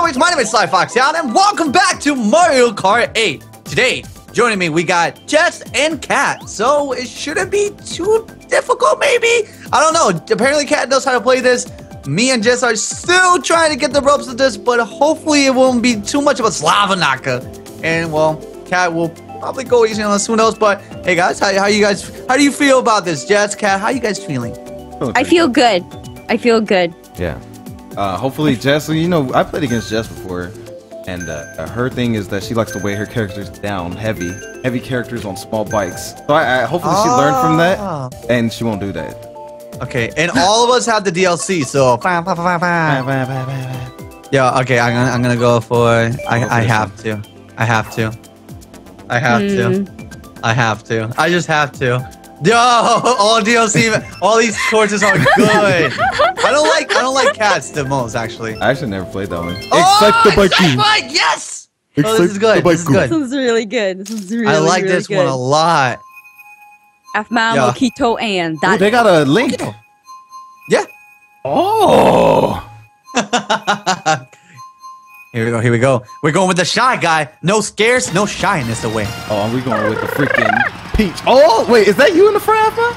boys, my name is slyfoxian, and welcome back to Mario Kart 8. Today, joining me, we got Jess and Kat. So it shouldn't be too difficult, maybe? I don't know. Apparently, Kat knows how to play this. Me and Jess are still trying to get the ropes of this, but hopefully it won't be too much of a slavanaka. And, well, Kat will probably go easy on us. Who knows? But, hey, guys, how do you feel about this? Jess, Kat, how you guys feeling? I feel good. I feel good. Yeah. Hopefully, Jess, you know, I played against Jess before, and her thing is that she likes to weigh her characters down heavy characters on small bikes. So hopefully she learned from that, and she won't do that. Okay, and all of us have the DLC, so... yeah, okay, I'm gonna go for... I have to. I just have to. Yo, all DLC, all these courses are good. I don't like cats the most, actually. I actually never played that one. Oh, Excite Bike, yes! Oh, this is good. This is good. This one's really good. This is really, I like this one a lot. Aphmau, Mokito, and that. They got a link. Yeah. Oh. Here we go. Here we go. We're going with the shy guy. No scares, no shyness away. Oh, we're going with the freaking. Peach. Oh, wait, is that you in the fry pan?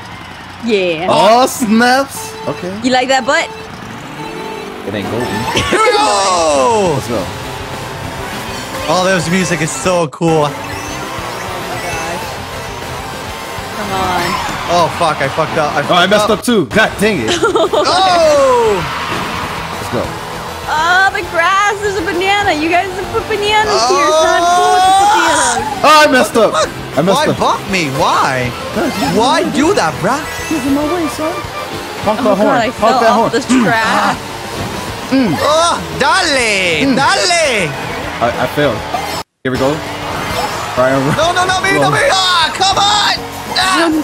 Yeah. Oh, snaps. Okay. You like that butt? It ain't golden. Here we go! Let's go. Oh, this music is so cool. Oh, my gosh. Come on. Oh, fuck, I fucked up. I messed up too. God dang it. Oh! Let's go. Oh, the grass. There's a banana. You guys put bananas here. It's not cool with the bananas. Oh, I messed up. Why bump me? Why? Why do that, bruh? He's in my way, son. Honk that horn. Honk that horn. Oh, dale. Dale. I failed. Here we go. Brian. No, no, no, baby, no, baby. Ah, come on. Ah. I'm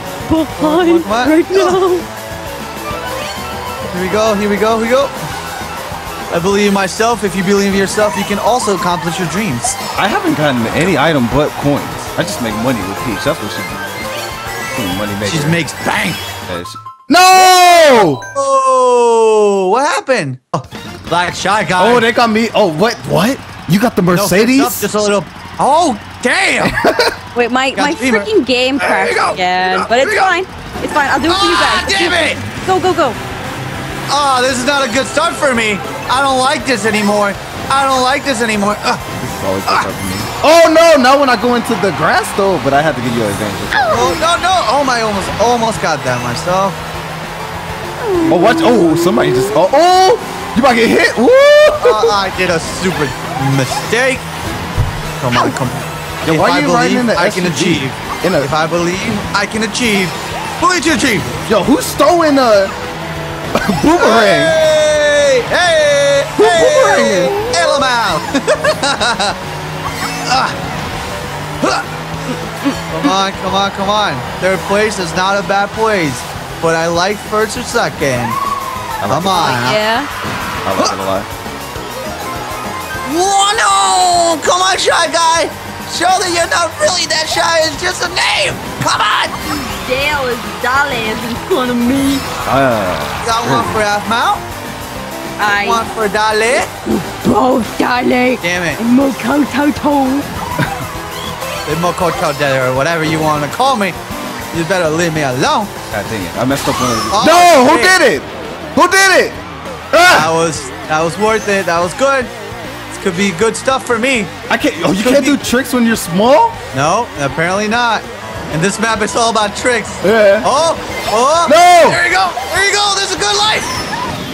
so behind right now. Here we go. Here we go. Here we go. I believe in myself. If you believe in yourself, you can also accomplish your dreams. I haven't gotten any item but coins. I just make money with Peach. That's what she does. Money maker. She makes bank. No! Oh, what happened? Oh, black shy guy. Oh, they got me. Oh, what? What? You got the Mercedes? No, just a little. Oh, damn! Wait, my freaking game crashed again. But it's fine. It's fine. I'll do it for you guys. Damn it! Go, go, go! Oh, this is not a good start for me. I don't like this anymore. I don't like this anymore. This is always good for me. Oh no! Now when I go into the grass though, but I had to give you an advantage. Oh no no! Oh my! Almost got that myself. Oh watch! Oh somebody just! Oh, oh you about to get hit! Woo! I did a stupid mistake. Come on, come on! Yo, why you riding in the SUV? I can achieve. If I believe, I can achieve. Believe to achieve. Yo, who's throwing a boomerang? Hey! Hey! Who's boomeranging? Aphmau! Come on, come on, come on. Third place is not a bad place, but I like first or second. Come on. Yeah. I like it a lot. Whoa, no! Come on, shy guy. Show that you're not really that shy. It's just a name. Come on. Dale is Dale in front of me. Got one for Aphmau. I want for Dale. Bro, Dale. Damn it. Or whatever you want to call me. You better leave me alone. God dang it. I messed up one of these. Oh, no, who did it? Who did it? Ah! That was worth it. That was good. This could be good stuff for me. I can't. Oh, you can't do tricks when you're small? No, apparently not. And this map is all about tricks. Yeah. Oh, oh. No. There you go. There you go. This is a good life.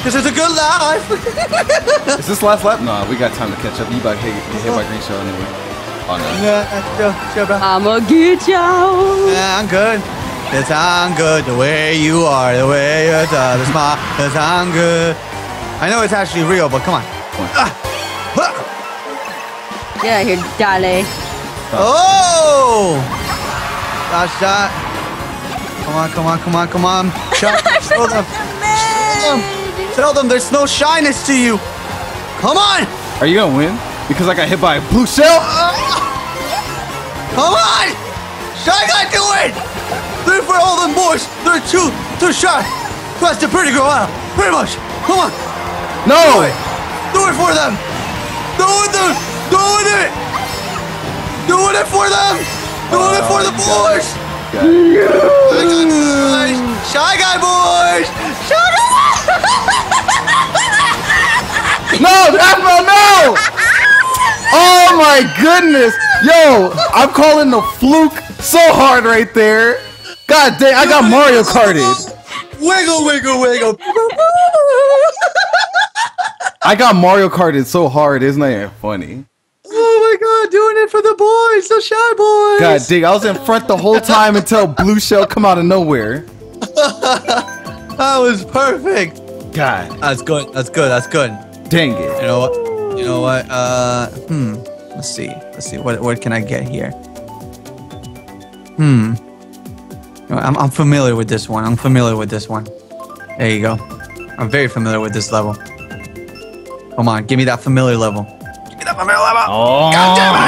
This is a good life. Is this last lap? No, we got time to catch up. You about to hit my green shell anyway. Oh, no. I'ma get you. Yeah, I'm good. Yes, I'm good. The way you are, the way you the smile. Yes, I'm good. I know it's actually real, but come on. Get out of here, Dale. Oh! Gosh, that. Come on, come on, come on, come on. Hold up. Tell them there's no shyness to you. Come on! Are you gonna win? Because I got hit by a blue shell. Come on! Shy guy, do it! Three for all the boys. They're too shy. That's the pretty girl out. Pretty much. Come on. No! Do it for them! Doing it! Doing it for them! Doing it for the boys! Shy Guy boys! Shut up! No, Aphmau, no! Oh my goodness! Yo, I'm calling the fluke so hard right there. God dang, I got Mario Karted. Wiggle, wiggle, wiggle. I got Mario Karted so hard, isn't that funny? Oh my God, doing it for the boys, the shy boys. God dang, I was in front the whole time until Blue Shell come out of nowhere. That was perfect. God, that's good. Dang it. You know what? Let's see. What can I get here? I'm familiar with this one. There you go. I'm very familiar with this level. Come on, give me that familiar level. Oh. God damn it!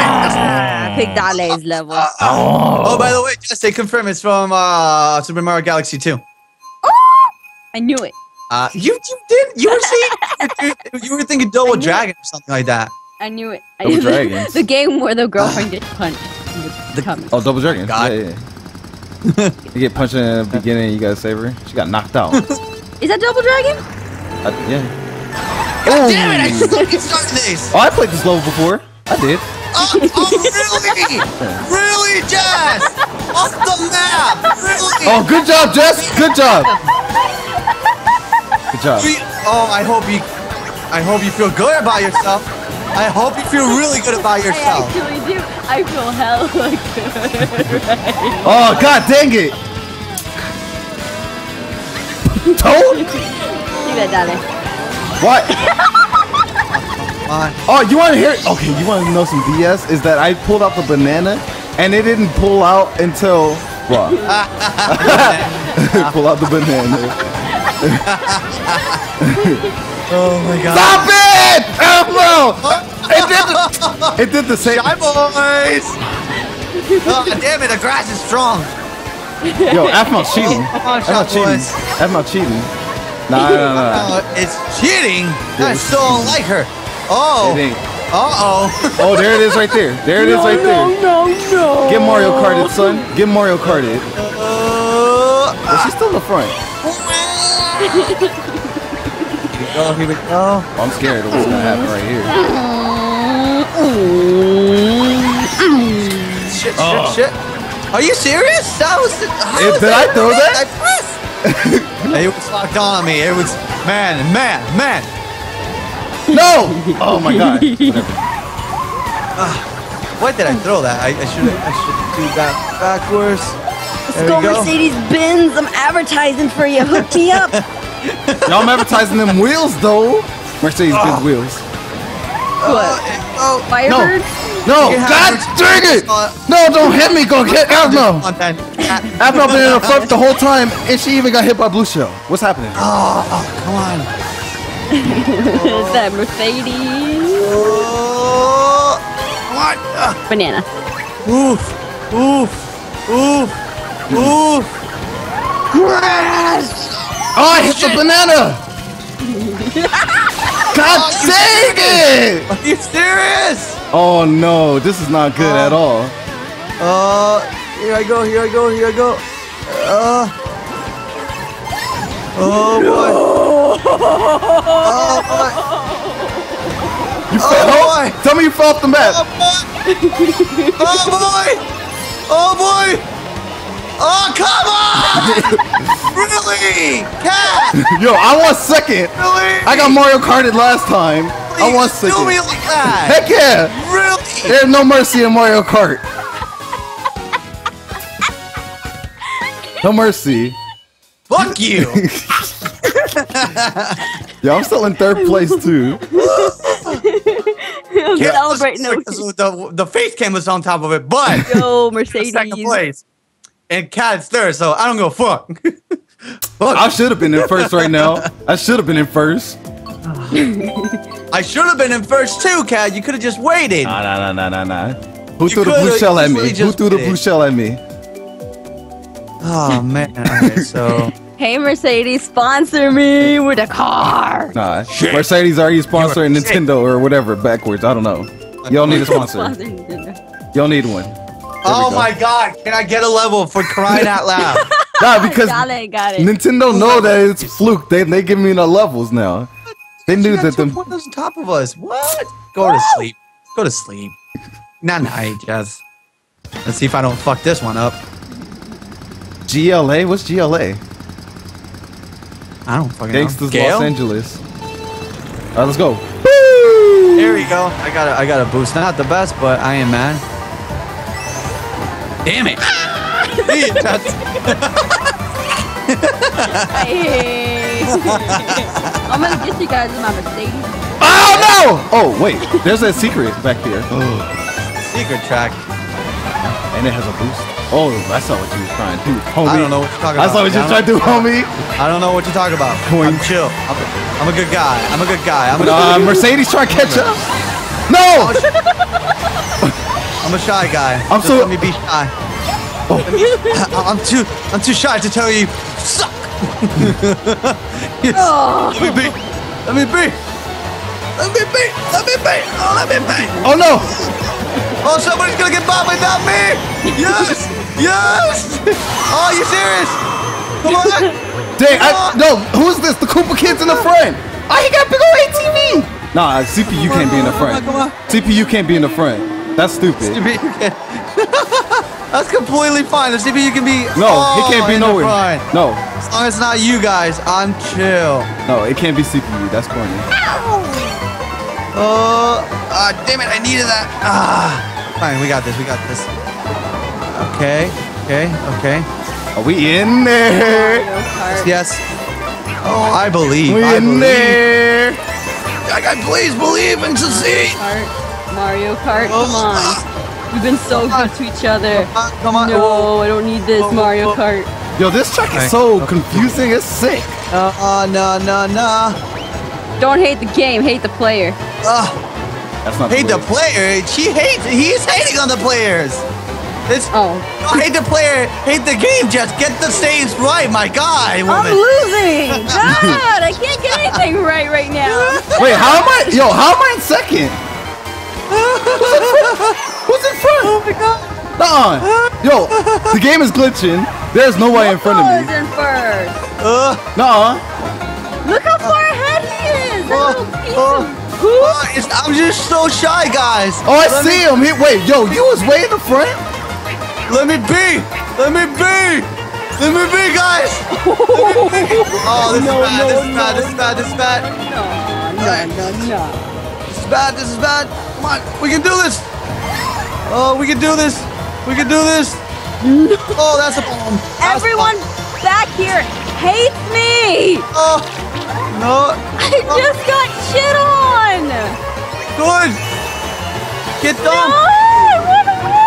Pick that lady's level. Oh, by the way, just they confirm it's from Super Mario Galaxy 2. Oh, I knew it. You were thinking Double Dragon or something like that. I knew it. Double Dragon. The game where the girlfriend gets punched. Double Dragon. God. Yeah. You get punched in the beginning, you gotta save her. She got knocked out. Is that Double Dragon? Yeah. God damn it! I fucking suck at this. Oh, I played this level before. I did. Oh really? Really, Jess? Off the map. Really? Oh, good job, Jess. Good job. Good job. I hope you feel good about yourself. I hope you feel really good about yourself. I actually do. I feel hella good. Right? Oh, God dang it! Don't! What? Oh, you want to hear? Okay, you want to know some BS? Is that I pulled out the banana, and it didn't pull out until well, pull out the banana. Oh my God! Stop it, Aphmau! It did the same. Shy boys! Oh, damn it! The grass is strong. Yo, Aphmau cheating. Aphmau cheating. Nah. It's cheating. I still don't like her. Oh. Oh, there it is right there. No. Get Mario Karted, son. Get Mario Karted. She's still in the front. Oh, here we go. I'm scared of what's gonna happen right here. Shit. Are you serious? Did I throw that? I pressed. It was locked on me. It was man. No! Oh my God. Why did I throw that? I should do that backwards. Let's go, Mercedes-Benz. I'm advertising for you. Hook me up. Y'all advertising them wheels though. Mercedes-Benz wheels. What? Oh, Firebird? No, God dang it! No, don't hit me. Go get Aphmau. Aphmau been in the front the whole time, and she even got hit by Blue Shell. What's happening? Oh, come on. Is that Mercedes? What? Banana. Oof. Crash! Oh, I hit the banana! God dang it! Are you serious? Oh no, this is not good at all. Here I go. Oh boy. You fell? Oh, boy. Tell me you fell off the map. Oh boy! Oh, come on! Really? Cat! Yo, I want second. Really? I got Mario Karted last time. Please, I want second. Do me like that. Heck yeah! Really? There's no mercy in Mario Kart. No mercy. Fuck you! Yo, I'm still in third place too. The face cam was on top of it, but yo, Mercedes. Second place. And Cat's third, so I don't go fuck. I should have been in first right now. I should have been in first too, Cat. You could have just waited. Nah. Who threw the blue shell at me? Oh man. All right, so Hey, Mercedes, sponsor me with a car. Nah, shit. Mercedes already sponsoring Nintendo or whatever backwards. I don't know. Y'all need a sponsor. Y'all need one. Oh my God! Can I get a level for crying out loud? Nah, because got it. Nintendo know that it's fluke. They give me no levels now. They knew that the point was on top of us. What? Go to sleep. Go to sleep. Not night, Jazz. Let's see if I don't fuck this one up. GLA? What's GLA? I don't fucking know. Gangsters Los Angeles. All right, let's go. Woo! There we go. I got a boost. Not the best, but I am mad. Damn it! I'm gonna get you guys in my Mercedes. Oh no! Oh wait, there's a secret back here. Secret track. And it has a boost. Oh, I saw what you was trying to do, homie. I don't know what you're talking about. I saw what you was trying to do, homie. I don't know what you're talking about. I'm chill. I'm a good guy. I'm a good guy. I'm a good Mercedes trying to catch up. No! I'm a shy guy. I'm so let me be shy. Oh. I'm too shy to tell you. Suck. Yes. Oh. Let me be. Oh no. Oh, somebody's gonna get bombed without me. Yes. Yes. Oh, you serious? Come on. Dang. No. Who's this? The Koopa Kid's in the front. Oh, he got big old ATV. Nah, CPU can't be in the front. Come on. CPU can't be in the front. That's stupid. That's completely fine. The CPU can be. No, it can't be nowhere. No. As long as it's not you guys, I'm chill. No, it can't be CPU. That's corny. Damn it! I needed that. Fine, we got this. We got this. Okay. Okay. Okay. Are we in there? Yes. Oh, I believe. We in there. I please believe and succeed. Mario Kart, come on. We've been so good to each other. Come on. No, I don't need this Mario Kart. Yo, this track is so confusing. It's sick. Nah. Don't hate the game. Hate the player. That's not hate the player. She hates. He's hating on the players. It's don't hate the player. Hate the game. Just get the saves right, my guy. I'm losing. God, I can't get anything right now. Wait, how am I? Yo, how am I in second? Who's in front? Oh my God. Yo, the game is glitching. There's no way in front of me. In first. Look how far ahead he is. I'm just so shy, guys. Oh, I see him. Wait, yo, you was way in the front? Let me be. Let me be. Let me be, guys. Let me be. Oh, this is bad. This is bad. No. This is bad. Come on, we can do this. Oh, we can do this. We can do this. Oh, that's a bomb. Everyone back here hates me. Oh, no. I just got shit on. Good. Get done. No, I want to win.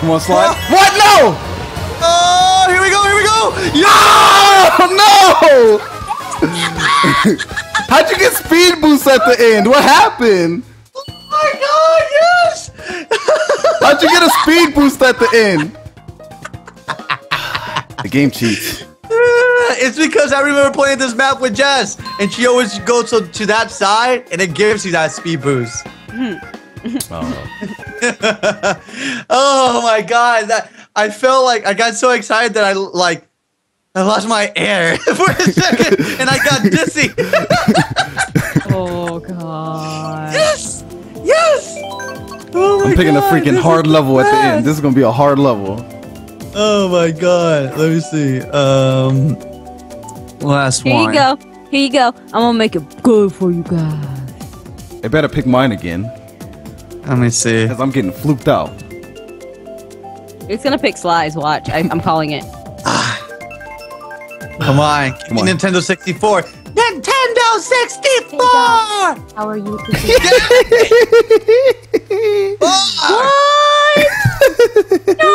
Come on, slide. What? No. Oh, here we go. Here we go. No. How'd you get speed boost at the end? What happened? Oh my God, yes! How'd you get a speed boost at the end? The game cheats. It's because I remember playing this map with Jess, and she always goes to that side, and it gives you that speed boost. Oh my God, I felt like I got so excited that I lost my air for a second, and I got dizzy. Oh God! Yes, yes. Oh my God! I'm picking a freaking hard level at the end. This is gonna be a hard level. Oh my God! Let me see. Last one. Here you go. I'm gonna make it good for you guys. I better pick mine again. Let me see. Cause I'm getting fluked out. It's gonna pick Slides. Watch. I'm calling it. Come on. Nintendo 64. Nintendo 64! How are you today? What? No!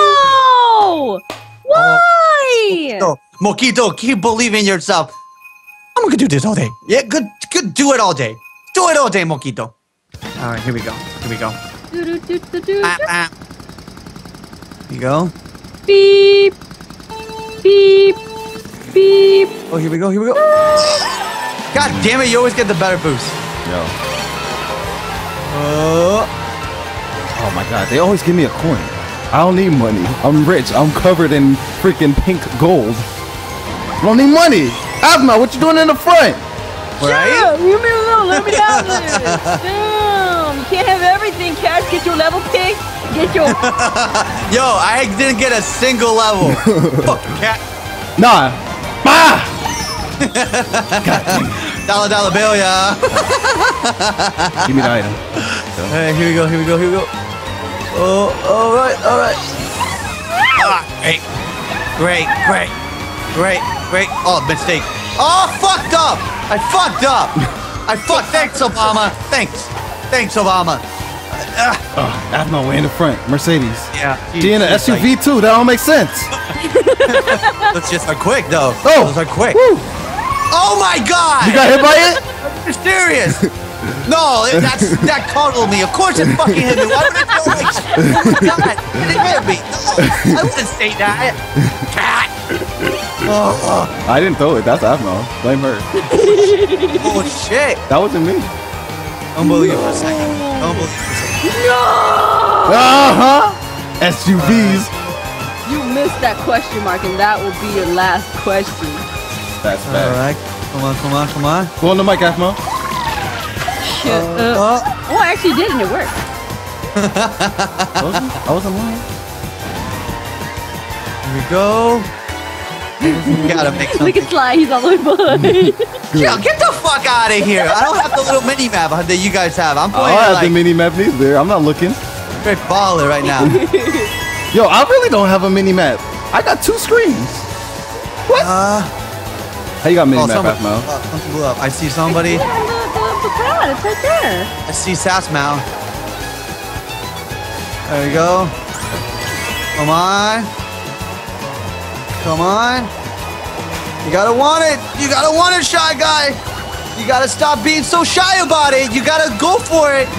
Why? Mojito, keep believing in yourself. I'm gonna do this all day. Yeah, good. Do it all day. Do it all day, Mojito. All right, here we go. Here we go. Here we go. Beep. Beep. Beep. Oh, here we go. Here we go. God damn it. You always get the better boost. No. Oh, my God. They always give me a coin. I don't need money. I'm rich. I'm covered in freaking pink gold. I don't need money. Aphmau, what you doing in the front? Right? Leave me alone. Let me out there. Damn. You can't have everything, Cash. Get your level pick. Get your... Yo, I didn't get a single level. Fuck, Cat. Nah. Ah! Dollar bill, yeah. Give me the item. So. All right, here we go. Here we go. Here we go. Oh, all right, all right. Ah, great, great, great, great, great. Oh, mistake. Oh, fucked up. I fucked up. I fucked. Thanks, Obama. Thanks. Thanks, Obama. Oh, that's my way in the front. Mercedes. Yeah. She in an SUV like... too. That don't make sense. That's just are quick though. Oh, those are quick. Woo. Oh my God. You got hit by it? You're serious. No, that coddled me. Of course it fucking hit me. Why would it go like shit? Oh my God, it hit me. No, I wouldn't say that. God. I didn't throw it. That's Aphmau. Blame her. Oh shit. That wasn't me. Don't believe it for a second. Don't believe it for a second. No! SUVs. You missed that question mark, and that will be your last question. That's bad. All right. Come on, come on, come on. Go on the mic, Aphmau. Oh, I actually did, and it worked. I wasn't lying. Here we go. We gotta make something. Look at Sly, he's all the way behind. Yo, get the fuck out of here. I don't have the little mini map that you guys have. I'm playing. I don't have the mini map either. I'm not looking. Great baller right now. Yo, I really don't have a mini map. I got 2 screens. What? How you got mini map, Aphmau? Something blew up. I see somebody. It's right there. I see Aphmau. There we go. Come on. Come on. You gotta want it. You gotta want it, shy guy. You gotta stop being so shy about it. You gotta go for it.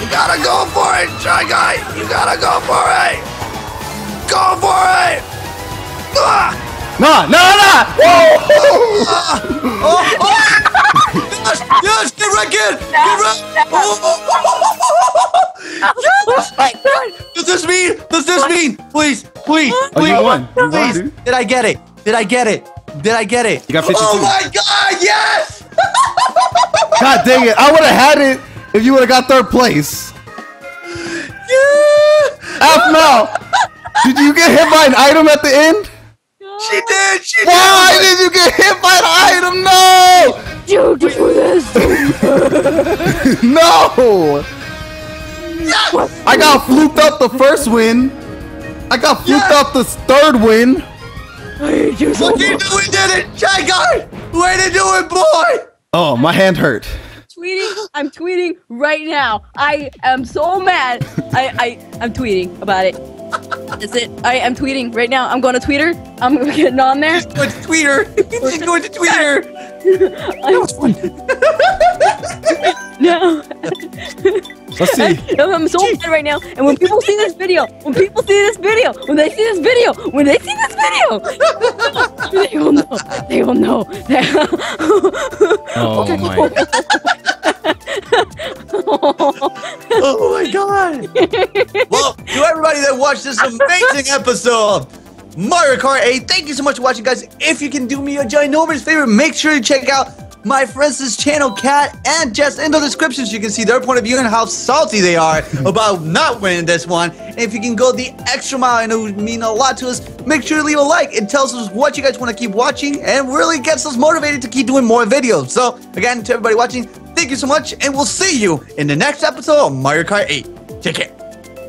You gotta go for it, shy guy. You gotta go for it. Go for it. Nah, nah, nah. Whoa. Oh, oh. Yes, get right, get right. Oh my God. Does this mean? Please, please, please. Oh, please. Did I get it? Did I get it? Did I get it? You got 52. Oh my God, yes! God dang it. I would have had it if you would have got 3rd place. Yeah. Aphmau, did you get hit by an item at the end? She did. She did. Why did you get hit by the item? No. You do this. No. Yes. I got fluked up the 1st win. I got fluked up the 3rd win. I hate you so much. You did it, Shy Guy. Way to do it, boy. Oh, my hand hurt. Tweeting. I'm tweeting right now. I am so mad. I'm tweeting about it. That's it. I am tweeting right now. I'm going to Twitter. I'm getting on there. Just going to Twitter. Just going to Twitter. That was fun. No. Let's see. I'm so mad right now. And when people see this video, they will know. They will know. Oh my. Oh my God. Well, to everybody that watched this amazing episode of Mario Kart 8, thank you so much for watching, guys. If you can do me a ginormous favor, make sure to check out my friends' channel, Kat and Jess, in the descriptions. You can see their point of view and how salty they are about not winning this one. And if you can go the extra mile, and it would mean a lot to us, make sure to leave a like. It tells us what you guys want to keep watching and really gets us motivated to keep doing more videos. So, again, to everybody watching, thank you so much, and we'll see you in the next episode of Mario Kart 8. Take care.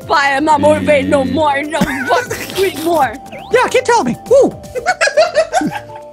Bye, I'm not motivated no more. No fucking more. Yeah, keep telling me. Woo.